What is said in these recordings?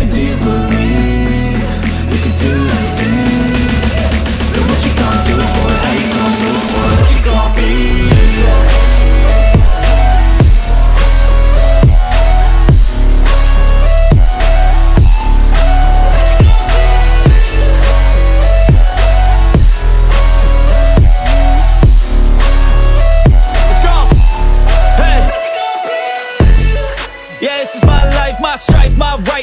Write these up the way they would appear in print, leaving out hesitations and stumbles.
And do you believe you can do anything? But what you gonna do for it? How you gonna move for it? What you gonna be?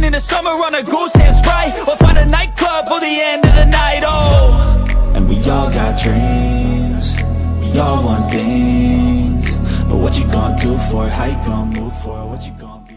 In the summer on a goose and Sprite, or find a nightclub for the end of the night, oh. And we all got dreams, we all want things, but what you gonna do for it? How you gonna move for it? What you gonna be?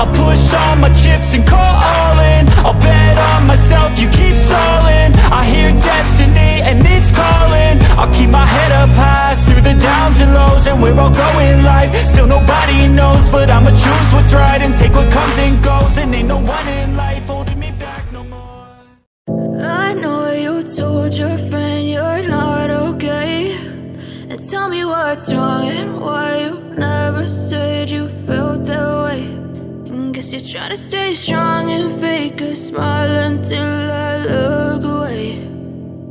I'll push all my chips and call all in. I'll bet on myself, you keep stalling. I hear destiny and it's calling. I'll keep my head up high through the downs and lows, and we're all going life. Still nobody knows, but I'ma choose what's right and take what comes and goes. And ain't no one in life holding me back no more. I know you told your friend you're not okay, and tell me what's wrong and why you never said you felt that way. Guess you're trying to stay strong and fake a smile until I look away.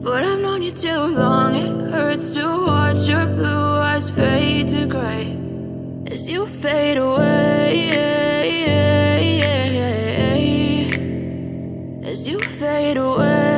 But I've known you too long, it hurts to watch your blue eyes fade to gray as you fade away, as you fade away.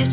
You're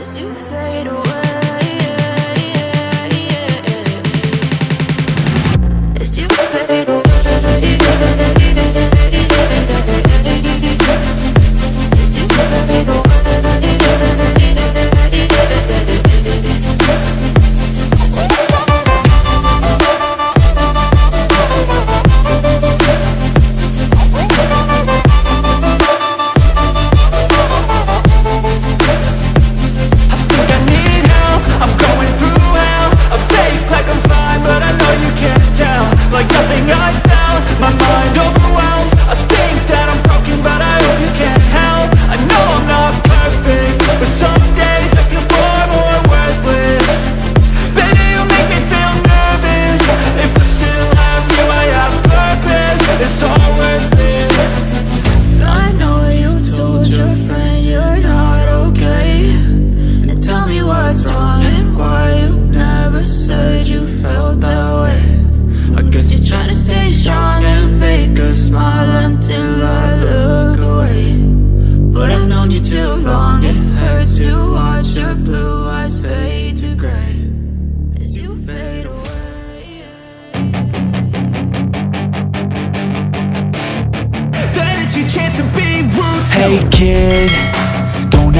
as you fade away, as you fade away. Hey kid, don't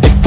If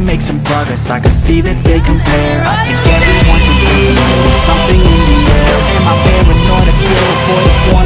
Make some progress, I can see that they compare. I think everyone's a little something in the air. Am I paranoid? I still voice